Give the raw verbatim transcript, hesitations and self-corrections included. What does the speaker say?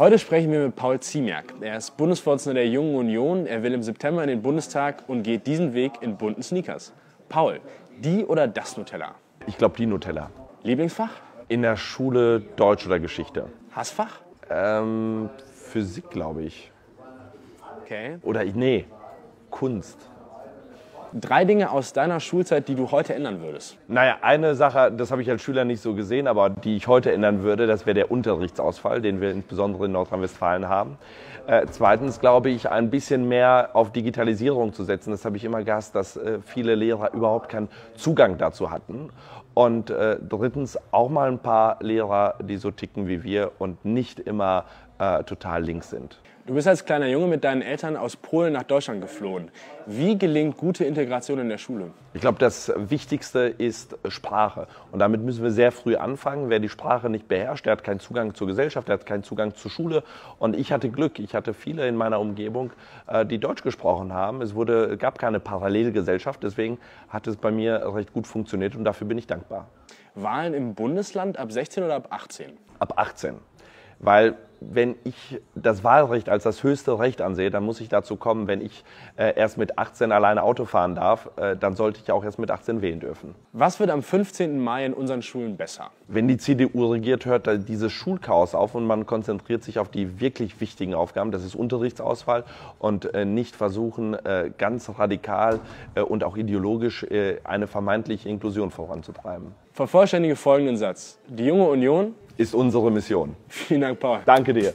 Heute sprechen wir mit Paul Ziemiak. Er ist Bundesvorsitzender der Jungen Union. Er will im September in den Bundestag und geht diesen Weg in bunten Sneakers. Paul, die oder das Nutella? Ich glaube, die Nutella. Lieblingsfach? In der Schule Deutsch oder Geschichte. Hassfach? Ähm, Physik, glaube ich. Okay. Oder, nee, Kunst. Drei Dinge aus deiner Schulzeit, die du heute ändern würdest? Naja, eine Sache, das habe ich als Schüler nicht so gesehen, aber die ich heute ändern würde, das wäre der Unterrichtsausfall, den wir insbesondere in Nordrhein-Westfalen haben. Äh, zweitens glaube ich, ein bisschen mehr auf Digitalisierung zu setzen. Das habe ich immer gehasst, dass äh, viele Lehrer überhaupt keinen Zugang dazu hatten. Und äh, drittens auch mal ein paar Lehrer, die so ticken wie wir und nicht immer äh, total links sind. Du bist als kleiner Junge mit deinen Eltern aus Polen nach Deutschland geflohen. Wie gelingt gute Integration in der Schule? Ich glaube, das Wichtigste ist Sprache. Und damit müssen wir sehr früh anfangen. Wer die Sprache nicht beherrscht, der hat keinen Zugang zur Gesellschaft, der hat keinen Zugang zur Schule. Und ich hatte Glück. Ich hatte viele in meiner Umgebung, die Deutsch gesprochen haben. Es wurde, gab keine Parallelgesellschaft. Deswegen hat es bei mir recht gut funktioniert und dafür bin ich dankbar. Wahlen im Bundesland ab sechzehn oder ab achtzehn? Ab achtzehn. Weil wenn ich das Wahlrecht als das höchste Recht ansehe, dann muss ich dazu kommen, wenn ich äh, erst mit achtzehn alleine Auto fahren darf, äh, dann sollte ich auch erst mit achtzehn wählen dürfen. Was wird am fünfzehnten Mai in unseren Schulen besser? Wenn die C D U regiert, hört dieses Schulchaos auf und man konzentriert sich auf die wirklich wichtigen Aufgaben. Das ist Unterrichtsausfall und äh, nicht versuchen, äh, ganz radikal äh, und auch ideologisch äh, eine vermeintliche Inklusion voranzutreiben. Vervollständige folgenden Satz. Die Junge Union ist unsere Mission. Vielen Dank, Paul. Danke dir.